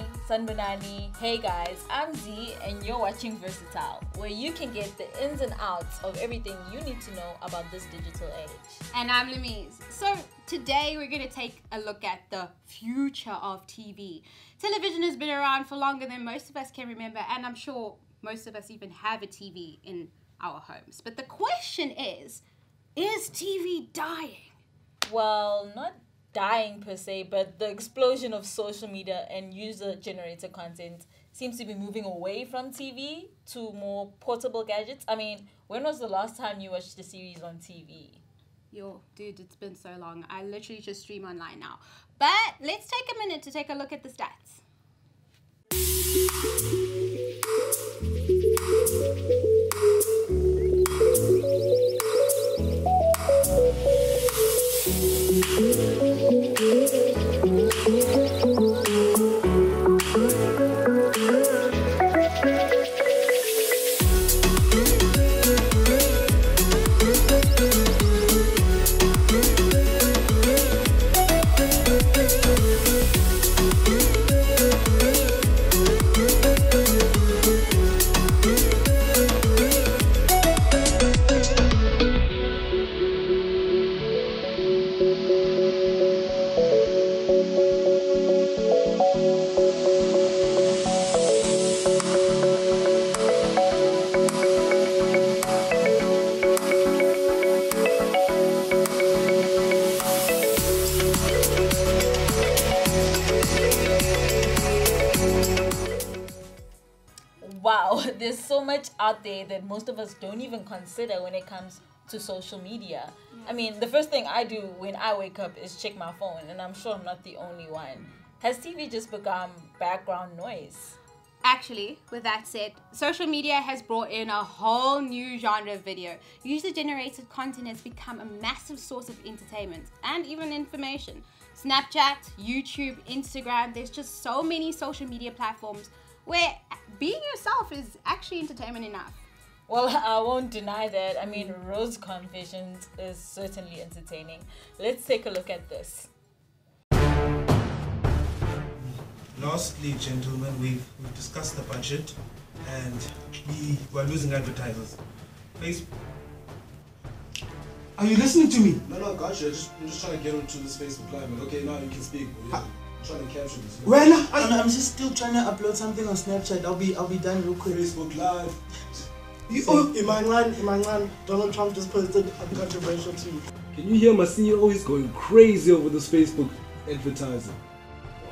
morning, Sanbonani. Hey guys, I'm Z and you're watching Versatile, where you can get the ins and outs of everything you need to know about this digital age. And I'm Lamise. So today we're going to take a look at the future of TV. Television has been around for longer than most of us can remember, and I'm sure most of us even have a TV in our homes. But the question is TV dying? Well, not dying per se, but the explosion of social media and user-generated content seems to be moving away from TV to more portable gadgets. I mean, when was the last time you watched a series on TV? Yo, dude, it's been so long. I literally just stream online now. But let's take a minute to take a look at the stats. Wow, there's so much out there that most of us don't even consider when it comes to social media. I mean, the first thing I do when I wake up is check my phone, and I'm sure I'm not the only one. Has TV just become background noise? Actually, with that said, social media has brought in a whole new genre of video. User-generated content has become a massive source of entertainment and even information. Snapchat, YouTube, Instagram, there's just so many social media platforms where being yourself is actually entertainment enough. Well, I won't deny that. I mean, Rhodes' Confessions is certainly entertaining. Let's take a look at this. Lastly, gentlemen, we've discussed the budget and we were losing advertisers. Facebook. Are you listening to me? No, gotcha. I'm just trying to get onto this Facebook Live. But okay, now you can speak. Yeah. Trying to capture this. Well, I'm just still trying to upload something on Snapchat. I'll be done real quick. Facebook Live. In my line, Donald Trump just posted a controversial tweet. Can you hear my senior always going crazy over this Facebook advertising?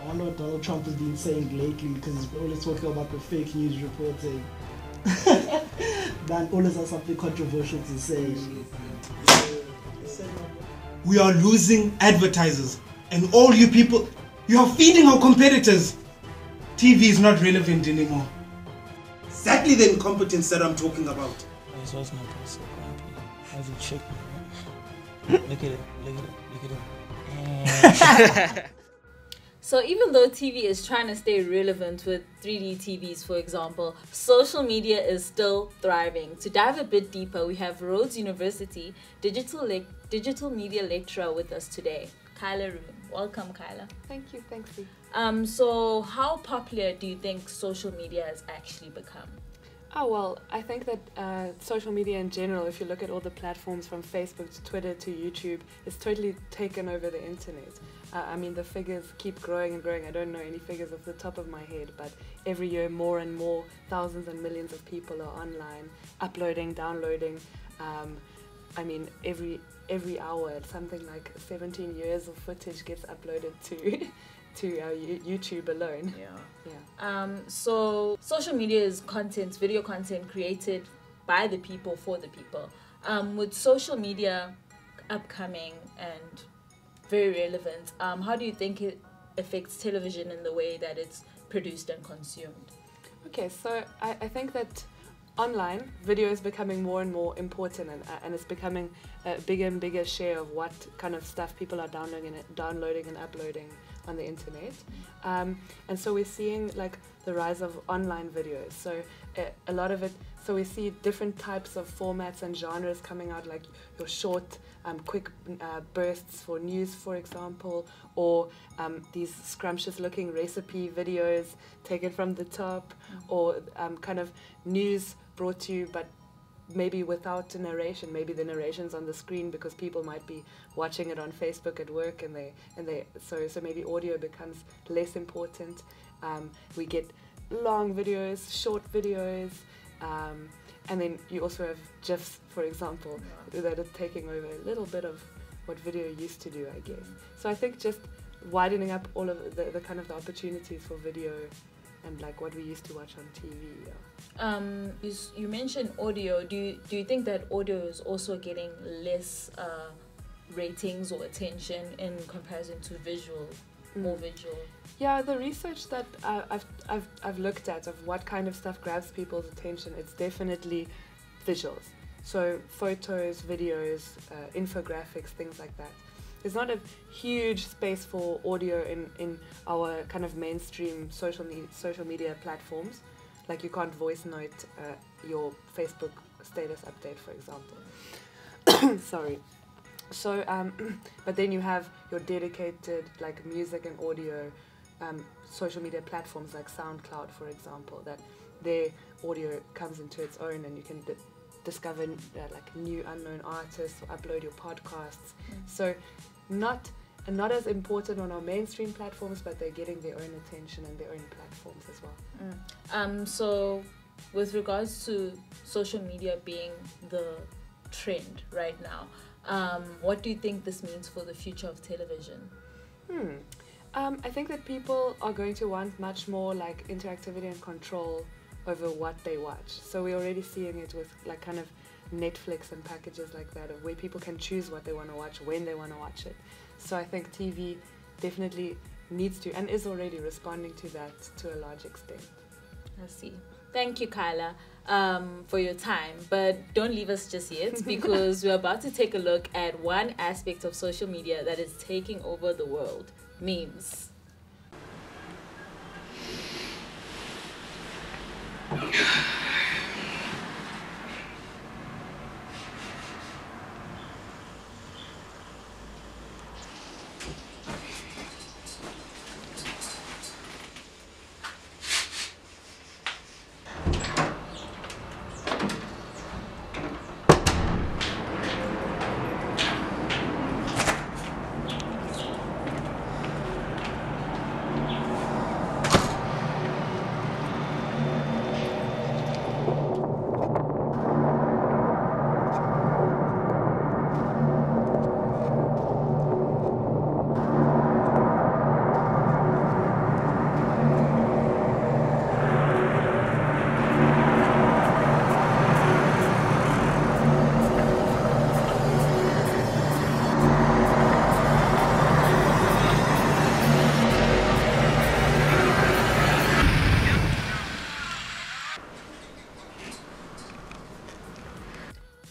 I wonder what Donald Trump has been saying lately, because he's always talking about the fake news reporting. Then always has something controversial to say. We are losing advertisers, and all you people. You are feeding our competitors. TV is not relevant anymore. Exactly the incompetence that I'm talking about. This was my personal company. As a chick, man. Look at it. So even though TV is trying to stay relevant with 3D TVs, for example, social media is still thriving. To dive a bit deeper, we have Rhodes University digital media lecturer with us today, Kayla Roux. Welcome, Kayla. Thank you. Thanks, Lee. So how popular do you think social media has actually become? Oh, well, I think that social media in general, if you look at all the platforms from Facebook to Twitter to YouTube, it's totally taken over the internet. I mean, the figures keep growing and growing. I don't know any figures off the top of my head, but every year more and more, thousands and millions of people are online, uploading, downloading. I mean, every hour, something like 17 years of footage gets uploaded to our YouTube alone. Yeah. So social media is content, video content created by the people for the people. With social media upcoming and very relevant, how do you think it affects television in the way that it's produced and consumed? Okay, so I think that online, video is becoming more and more important, and it's becoming a bigger and bigger share of what kind of stuff people are downloading and uploading on the internet. And so we're seeing like the rise of online videos. So a lot of it, so we see different types of formats and genres coming out, like your short, quick bursts for news, for example, or these scrumptious looking recipe videos taken from the top, or kind of news brought to you, but maybe without a narration. Maybe the narration's on the screen because people might be watching it on Facebook at work, and so maybe audio becomes less important. We get long videos, short videos, and then you also have GIFs, for example, that are taking over a little bit of what video used to do, I guess. So I think just widening up all of the kind of the opportunities for video and like what we used to watch on TV. Yeah. You mentioned audio. Do you think that audio is also getting less ratings or attention in comparison to visual, more visual? Yeah, the research that I've looked at of what kind of stuff grabs people's attention, it's definitely visuals. So photos, videos, infographics, things like that. There's not a huge space for audio in our kind of mainstream social media platforms. Like you can't voice note your Facebook status update, for example. Sorry. So, but then you have your dedicated like music and audio social media platforms like SoundCloud, for example, that their audio comes into its own, and you can discover like new unknown artists, or upload your podcasts. So not as important on our mainstream platforms, but they're getting their own attention and their own platforms as well. So with regards to social media being the trend right now, what do you think this means for the future of television? I think that people are going to want much more like interactivity and control over what they watch. So we're already seeing it with like kind of Netflix and packages like that, of where people can choose what they want to watch, when they want to watch it. So I think TV definitely needs to and is already responding to that to a large extent. I see. Thank you, Kayla, for your time, but don't leave us just yet, because we're about to take a look at one aspect of social media that is taking over the world: memes.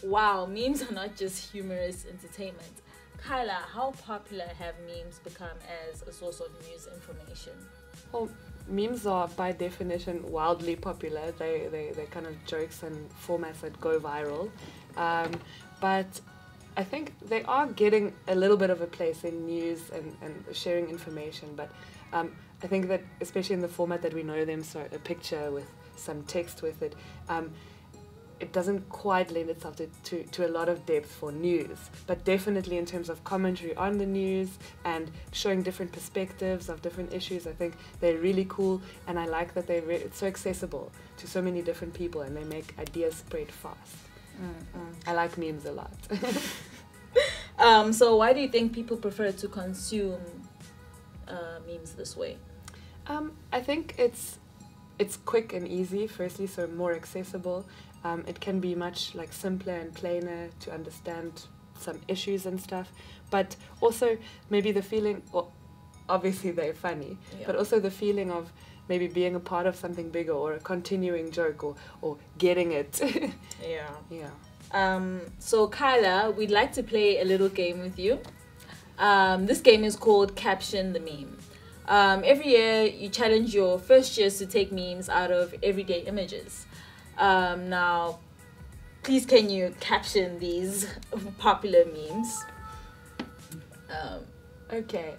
Wow, memes are not just humorous entertainment. Kayla, how popular have memes become as a source of news information? Well, memes are by definition wildly popular. They're kind of jokes and formats that go viral. But I think they are getting a little bit of a place in news and sharing information. But I think that especially in the format that we know them, so a picture with some text with it, it doesn't quite lend itself to a lot of depth for news, but definitely in terms of commentary on the news and showing different perspectives of different issues, I think they're really cool, and I like that it's so accessible to so many different people, and they make ideas spread fast. I like memes a lot. So why do you think people prefer to consume memes this way? I think it's quick and easy, firstly, so more accessible. It can be much like simpler and plainer to understand some issues and stuff, but also maybe the feeling, well, obviously they're funny, but also the feeling of maybe being a part of something bigger, or a continuing joke, or getting it. Yeah. So Kayla, we'd like to play a little game with you. This game is called Caption the Meme. Every year, you challenge your first years to take memes out of everyday images. Now, please can you caption these popular memes? Okay.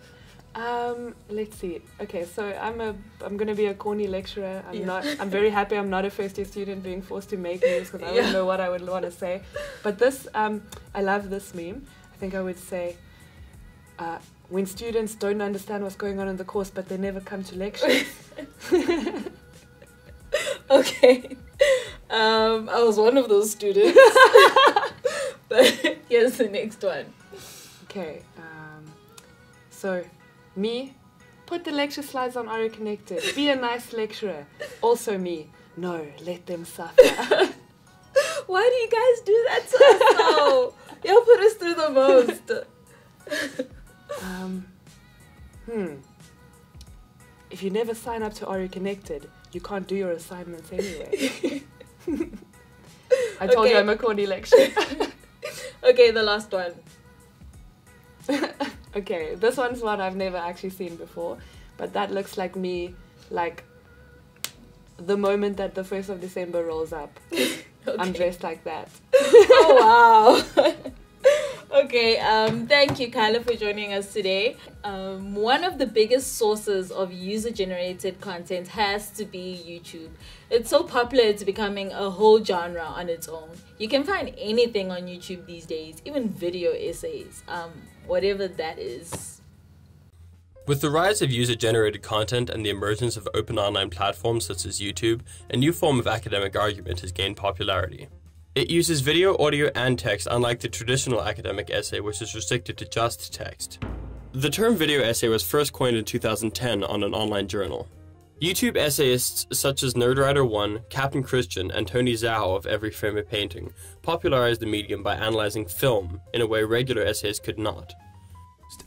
Let's see. Okay, so I'm gonna be a corny lecturer. I'm very happy I'm not a first year student being forced to make memes, because I don't know what I would want to say. But this, I love this meme. I think I would say, when students don't understand what's going on in the course, but they never come to lectures. Okay. I was one of those students. But here's the next one. Okay. So, me, put the lecture slides on Aura Connected. Be a nice lecturer. Also me, no, let them suffer. Why do you guys do that to us now? Y'all put us through the most. If you never sign up to Aura Connected, you can't do your assignments anyway. I told you I'm a corny lecturer. Okay, the last one. Okay, this one's one I've never actually seen before, but that looks like me, like, the moment that the 1st of December rolls up. Okay. I'm dressed like that. Oh, wow. Okay, thank you, Kayla, for joining us today. One of the biggest sources of user-generated content has to be YouTube. It's so popular, it's becoming a whole genre on its own. You can find anything on YouTube these days, even video essays, whatever that is. With the rise of user-generated content and the emergence of open online platforms such as YouTube, a new form of academic argument has gained popularity. It uses video, audio, and text, unlike the traditional academic essay, which is restricted to just text. The term video essay was first coined in 2010 on an online journal. YouTube essayists such as Nerdwriter1, Captain Christian, and Tony Zhao of Every Frame a Painting popularized the medium by analyzing film in a way regular essays could not.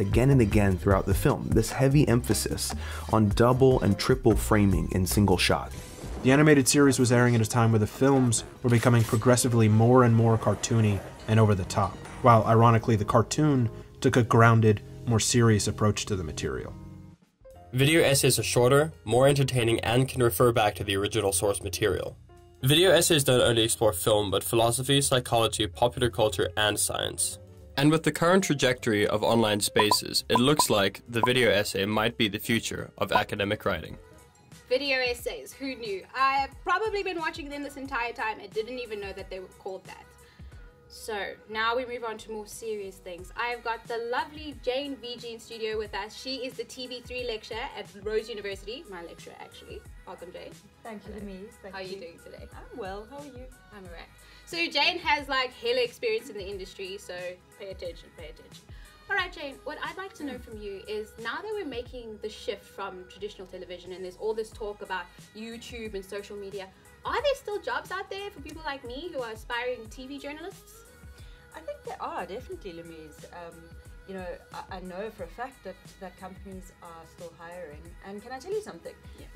Again and again throughout the film, this heavy emphasis on double and triple framing in single shot. The animated series was airing at a time where the films were becoming progressively more and more cartoony and over the top, while ironically the cartoon took a grounded, more serious approach to the material. Video essays are shorter, more entertaining, and can refer back to the original source material. Video essays not only explore film, but philosophy, psychology, popular culture, and science. And with the current trajectory of online spaces, it looks like the video essay might be the future of academic writing. Video essays, who knew? I've probably been watching them this entire time and didn't even know that they were called that. So, now we move on to more serious things. I've got the lovely Jane Viedge in studio with us. She is the TV3 lecturer at Rhodes University, my lecturer actually. Welcome, Jane. Thank you, Denise. How are you doing today? I'm well, how are you? I'm alright. So Jane has like hella experience in the industry, so pay attention, pay attention. Alright Jane, what I'd like to know from you is, now that we're making the shift from traditional television and there's all this talk about YouTube and social media, are there still jobs out there for people like me who are aspiring TV journalists? I think there are, definitely, Louise. You know, I know for a fact that companies are still hiring. And can I tell you something? Yeah.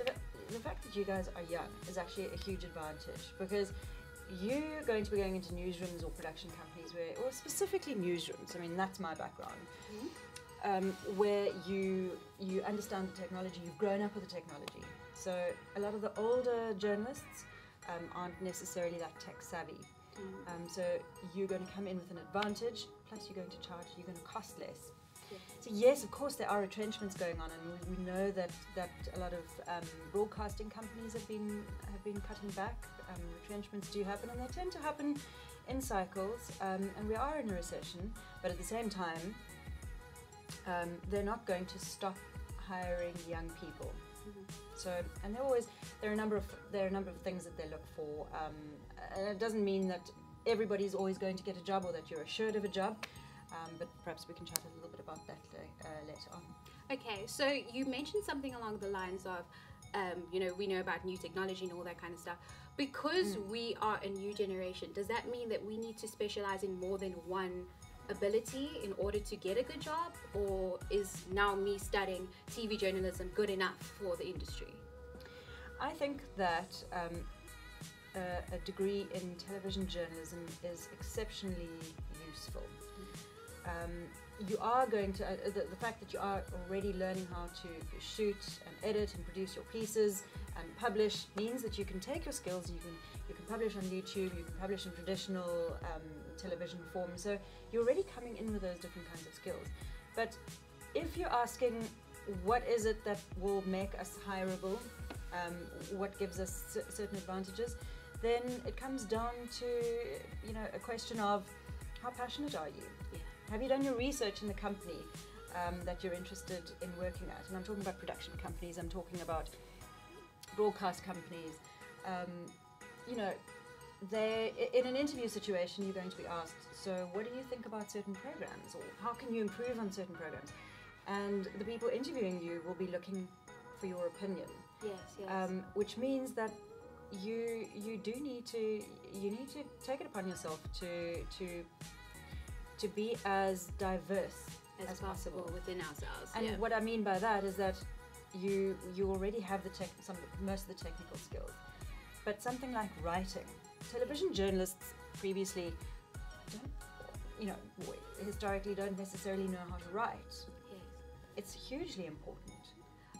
The fact that you guys are young is actually a huge advantage, because you're going to be going into newsrooms or production companies or specifically newsrooms, I mean that's my background, where you understand the technology, you've grown up with the technology. So a lot of the older journalists aren't necessarily that tech savvy. So you're going to come in with an advantage, plus you're going to charge, you're going to cost less. Yeah. So yes, of course there are retrenchments going on, and we know that a lot of broadcasting companies have been cutting back. Retrenchments do happen, and they tend to happen in cycles, and we are in a recession, but at the same time they're not going to stop hiring young people. So, and there are a number of things that they look for, and it doesn't mean that everybody's always going to get a job or that you're assured of a job, but perhaps we can chat a little bit about that later on. Okay, so you mentioned something along the lines of you know, we know about new technology and all that kind of stuff. Because we are a new generation, does that mean that we need to specialize in more than one ability in order to get a good job? Or is now me studying TV journalism good enough for the industry? I think that a degree in television journalism is exceptionally useful. you are going to, the fact that you are already learning how to shoot and edit and produce your pieces and publish means that you can take your skills, you can publish on YouTube, you can publish in traditional television form, so you're already coming in with those different kinds of skills. But if you're asking what is it that will make us hireable, what gives us certain advantages, then it comes down to, you know, a question of how passionate are you? Yeah. Have you done your research in the company that you're interested in working at? And I'm talking about production companies, I'm talking about broadcast companies. You know, in an interview situation, you're going to be asked, so what do you think about certain programs? Or how can you improve on certain programs? And the people interviewing you will be looking for your opinion. Yes, yes. Which means that you do need to, you need to take it upon yourself to be as diverse as possible within ourselves. And yeah. What I mean by that is that you already have the most of the technical skills, but something like writing, television journalists previously, historically don't necessarily know how to write. Yes, it's hugely important.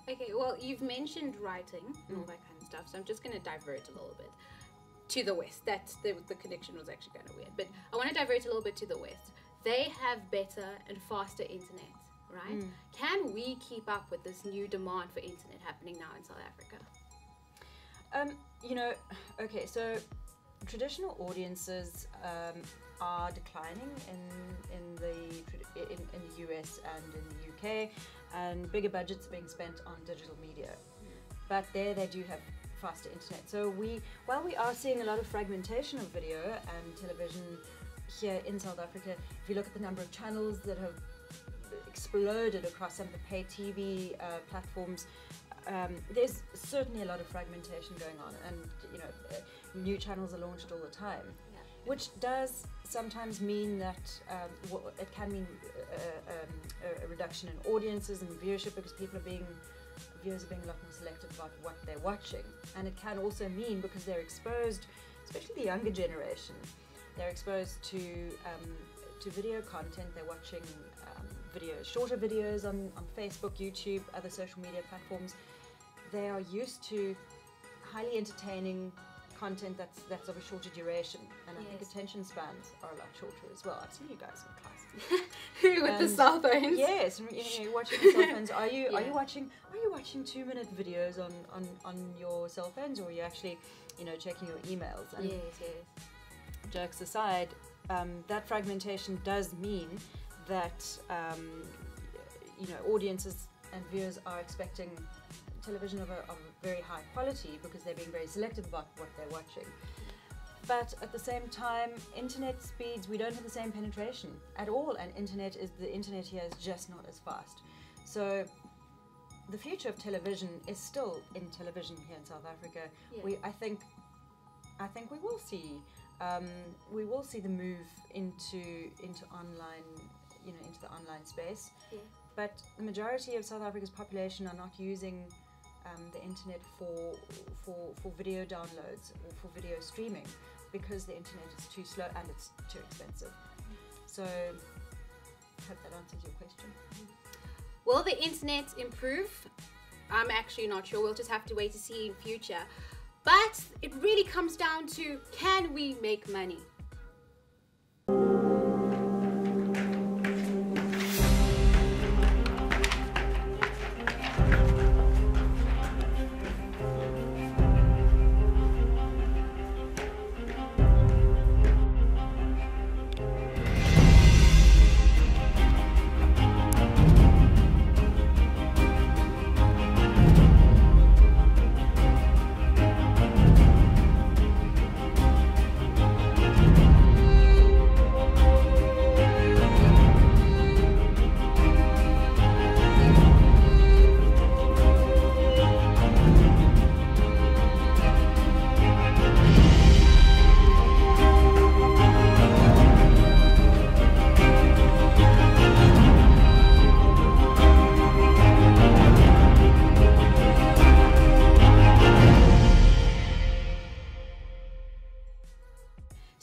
Okay, well, you've mentioned writing and all that kind of stuff, so I'm just going to divert a little bit to the West. That's the connection was actually kind of weird, but I want to divert a little bit to the West. They have better and faster internet, right? Mm. Can we keep up with this new demand for internet happening now in South Africa? Okay, so traditional audiences are declining in the US and in the UK, and bigger budgets being spent on digital media. Mm. But there they do have faster internet. So while we are seeing a lot of fragmentation of video and television here in South Africa, if you look at the number of channels that have exploded across some of the pay TV platforms, there's certainly a lot of fragmentation going on, and new channels are launched all the time. Yeah. Which does sometimes mean that it can mean a reduction in audiences and viewership, because viewers are being a lot more selective about what they're watching. And it can also mean, because they're exposed, especially the younger generation, they're exposed to video content. They're watching shorter videos on Facebook, YouTube, other social media platforms. They are used to highly entertaining content that's of a shorter duration, and yes. I think attention spans are a lot shorter as well. I've seen you guys in class with the cell phones. Yes, you're watching the cell phones. Are you watching 2-minute videos on your cell phones, or are you actually checking your emails? And yes, yes. Jokes aside, that fragmentation does mean that audiences and viewers are expecting television of a very high quality, because they're being very selective about what they're watching. But at the same time, internet speeds, we don't have the same penetration at all, and the internet here is just not as fast. So the future of television is still in television here in South Africa. Yeah. I think we will see the move into online, into the online space. Yeah. But the majority of South Africa's population are not using the internet for video downloads or for video streaming, because the internet is too slow and it's too expensive. So I hope that answers your question. Will the internet improve? I'm actually not sure. We'll just have to wait to see in future. But it really comes down to, can we make money?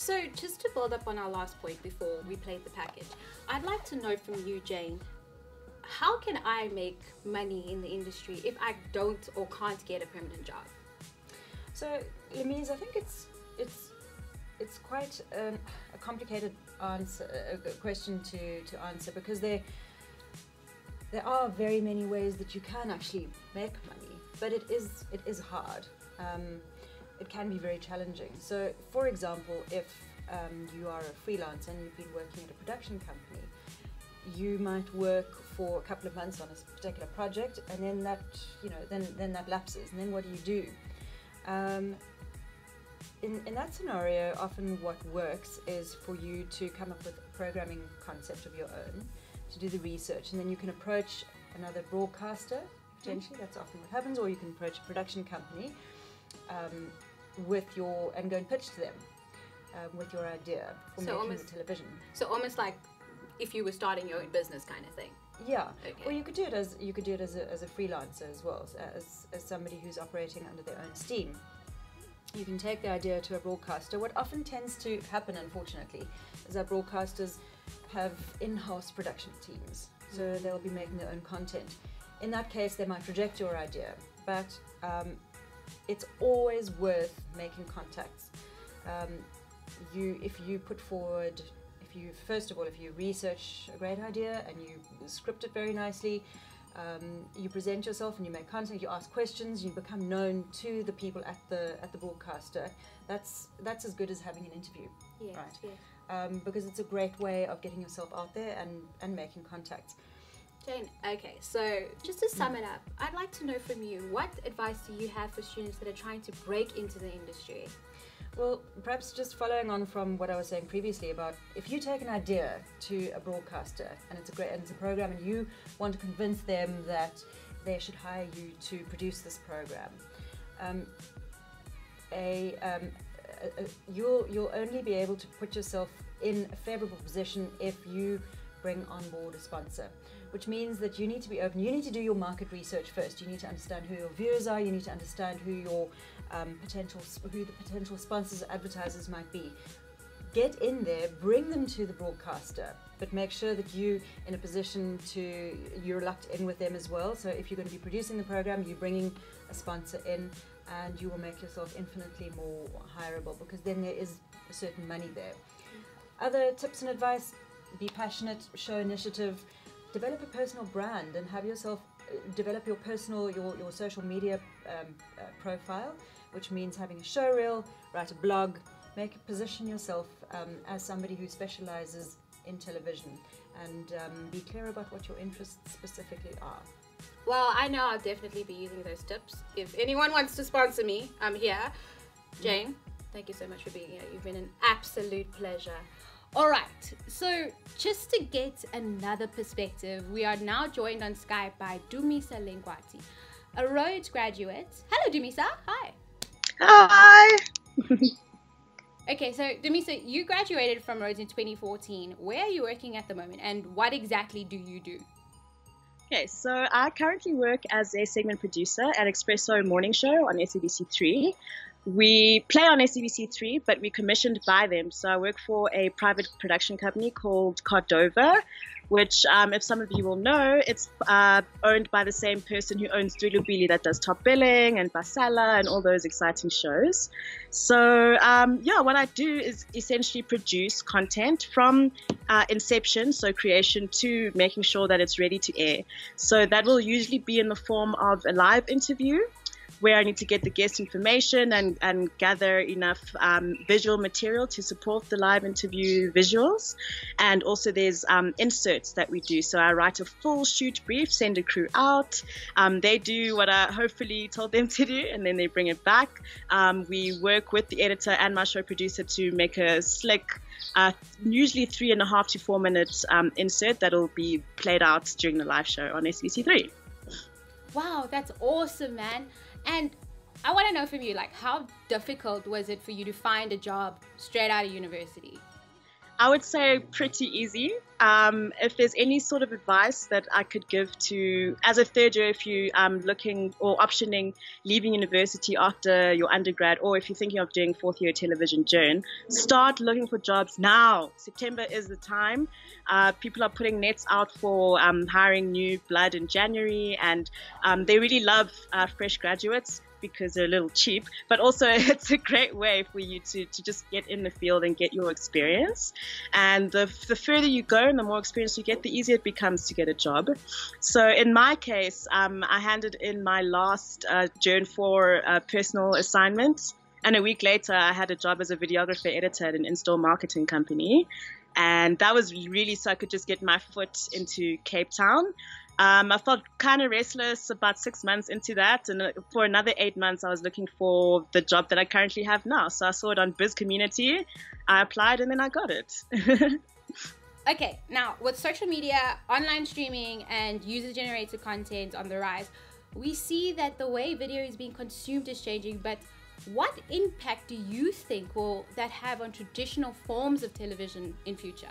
So just to build up on our last point before we played the package, I'd like to know from you, Jane, how can I make money in the industry if I don't or can't get a permanent job? So, Lemise, I think it's quite a complicated answer, a question to answer, because there are very many ways that you can actually make money, but it is hard. It can be very challenging. So, for example, if you are a freelancer and you've been working at a production company, you might work for a couple of months on a particular project, and then that, you know, then that lapses, and then what do you do? In that scenario, often what works is for you to come up with a programming concept of your own, to do the research, and then you can approach another broadcaster, potentially, that's often what happens, or you can approach a production company and go and pitch to them with your idea for making television. So almost like if you were starting your own business kind of thing. Yeah, okay. Or you could do it as a freelancer as well, as somebody who's operating under their own steam. You can take the idea to a broadcaster. What often tends to happen, unfortunately, is that broadcasters have in-house production teams, so they'll be making their own content. In that case, they might reject your idea, but it's always worth making contacts. First of all, if you research a great idea and you script it very nicely, you present yourself and you make contact, you ask questions, you become known to the people at the broadcaster. That's as good as having an interview, yes, right? Yes. Because it's a great way of getting yourself out there and making contacts. Jane, okay, so just to sum it up, I'd like to know from you, what advice do you have for students that are trying to break into the industry? Well, perhaps just following on from what I was saying previously about if you take an idea to a broadcaster and it's a program and you want to convince them that they should hire you to produce this program, you'll only be able to put yourself in a favorable position if you bring on board a sponsor, which means that you need to be open. You need to do your market research first. You need to understand who your viewers are. You need to understand who the potential sponsors or advertisers might be. Get in there, bring them to the broadcaster, but make sure that you're locked in with them as well. So if you're going to be producing the program, you're bringing a sponsor in, and you will make yourself infinitely more hireable, because then there is a certain money there. Other tips and advice: be passionate, show initiative, develop a personal brand, and develop your social media profile, which means having a show reel, write a blog, position yourself as somebody who specializes in television, and be clear about what your interests specifically are. Well, I know I'll definitely be using those tips. If anyone wants to sponsor me, I'm here. Jane, thank you so much for being here. You've been an absolute pleasure. All right, so just to get another perspective, we are now joined on Skype by Dumisa Lengwati, a Rhodes graduate. Hello, Dumisa. Hi. Hi. Okay, so Dumisa, you graduated from Rhodes in 2014. Where are you working at the moment, and what exactly do you do? Okay, so I currently work as a segment producer at Expresso Morning Show on SABC 3. We play on SABC 3, but we're commissioned by them. So I work for a private production company called Cordova, which, if some of you will know, it's owned by the same person who owns Dulu Billy, that does Top Billing and Basala and all those exciting shows. So, yeah, what I do is essentially produce content from inception, so creation, to making sure that it's ready to air. So that will usually be in the form of a live interview, where I need to get the guest information and gather enough visual material to support the live interview visuals. And also there's inserts that we do. So I write a full shoot brief, send a crew out. They do what I hopefully told them to do, and then they bring it back. We work with the editor and my show producer to make a slick, usually 3.5 to 4 minute insert that'll be played out during the live show on SABC 3. Wow, that's awesome, man. And I want to know from you, like, how difficult was it for you to find a job straight out of university? I would say pretty easy. If there's any sort of advice that I could give to, as a third year, if you are looking or optioning leaving university after your undergrad, or if you're thinking of doing fourth year television, June, start looking for jobs now. September is the time. People are putting nets out for hiring new blood in January, and they really love fresh graduates, because they're a little cheap, but also it's a great way for you to just get in the field and get your experience. And the further you go and the more experience you get, the easier it becomes to get a job. So in my case, I handed in my last Journ 4 personal assignment, and a week later I had a job as a videographer editor at an in-store marketing company. And that was really so I could just get my foot into Cape Town. I felt kind of restless about 6 months into that, and for another 8 months I was looking for the job that I currently have now. So I saw it on Biz Community, I applied, and then I got it. Okay, now with social media, online streaming, and user-generated content on the rise, we see that the way video is being consumed is changing, but what impact do you think will that have on traditional forms of television in future?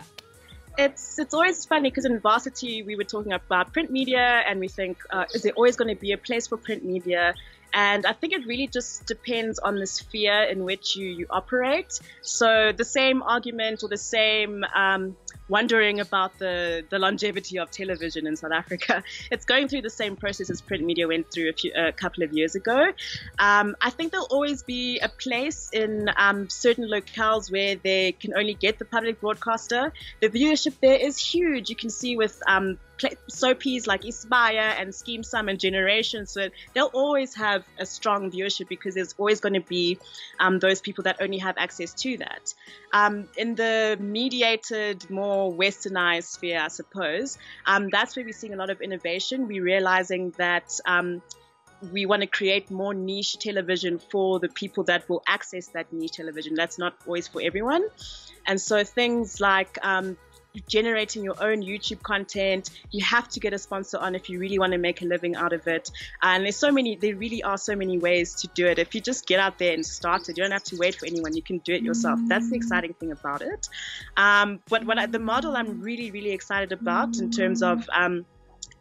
It's always funny, because in varsity we were talking about print media, and we think, is there always going to be a place for print media? And I think it really just depends on the sphere in which you operate. So the same argument, or the same wondering about the longevity of television in South Africa, it's going through the same process as print media went through a couple of years ago. I think there'll always be a place in certain locales where they can only get the public broadcaster. The viewership there is huge. You can see with soapies like Isbaya and Scheme Sum and Generations, so they'll always have a strong viewership, because there's always going to be those people that only have access to that. In the mediated, more westernized sphere, I suppose, that's where we're seeing a lot of innovation. We're realizing that we want to create more niche television for the people that will access that niche television. That's not always for everyone. And so things like generating your own YouTube content, you have to get a sponsor on if you really want to make a living out of it. And there really are so many ways to do it. If you just get out there and start it, you don't have to wait for anyone, you can do it yourself. That's the exciting thing about it. But the model I'm really, really excited about in terms of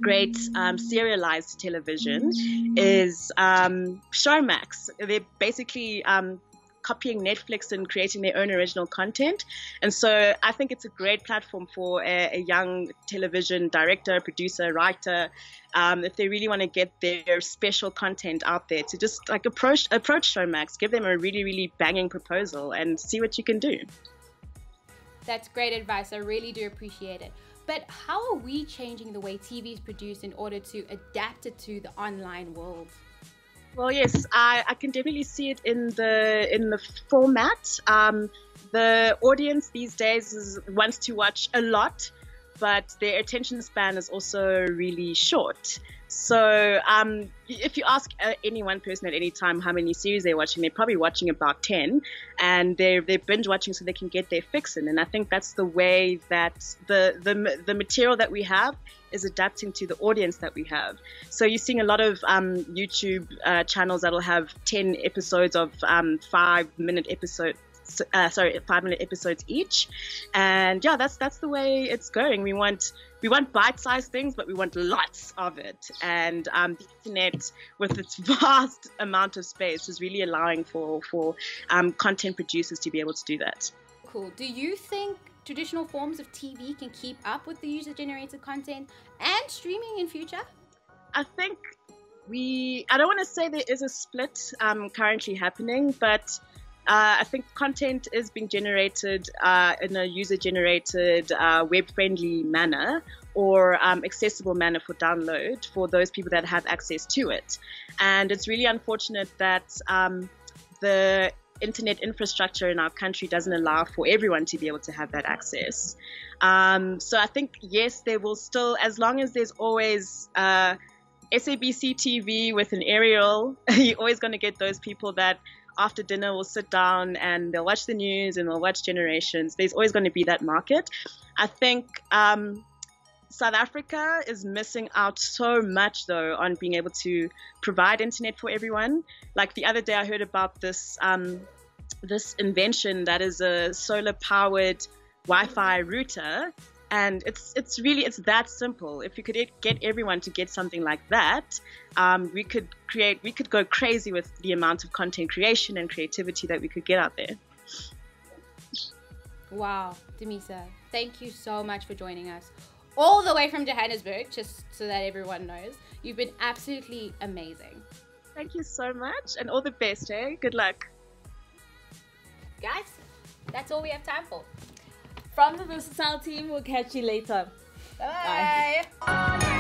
great serialized television is ShowMax. They're basically copying Netflix and creating their own original content. And so I think it's a great platform for a young television director, producer, writer, if they really want to get their special content out there, to just like approach ShowMax, give them a really, really banging proposal and see what you can do. That's great advice. I really do appreciate it. But how are we changing the way TV is produced in order to adapt it to the online world? Well, yes, I can definitely see it in the format. The audience these days wants to watch a lot, but their attention span is also really short. So if you ask any one person at any time how many series they're watching, they're probably watching about 10, and they're binge watching so they can get their fix in. And I think that's the way that the material that we have is adapting to the audience that we have. So you're seeing a lot of YouTube channels that'll have 10 episodes of 5-minute episodes. 5-minute episodes each, and yeah, that's the way it's going. We want bite-sized things, but we want lots of it. And the internet, with its vast amount of space, is really allowing for content producers to be able to do that. Cool. Do you think traditional forms of TV can keep up with the user-generated content and streaming in future? I think I don't want to say there is a split currently happening, but I think content is being generated in a user-generated, web-friendly manner, or accessible manner for download for those people that have access to it. And it's really unfortunate that the internet infrastructure in our country doesn't allow for everyone to be able to have that access. So I think, yes, there will still, as long as there's always SABC TV with an aerial, you're always going to get those people that after dinner we'll sit down and they'll watch the news and they'll watch Generations. There's always going to be that market. I think South Africa is missing out so much, though, on being able to provide internet for everyone. Like the other day I heard about this invention that is a solar-powered Wi-Fi router. And it's really that simple. If you could get everyone to get something like that, we could go crazy with the amount of content creation and creativity that we could get out there. Wow, Dumisa, thank you so much for joining us all the way from Johannesburg, just so that everyone knows. You've been absolutely amazing. Thank you so much, and all the best, eh? Good luck. Guys, that's all we have time for. From the Versatile team, we'll catch you later. Bye. Bye.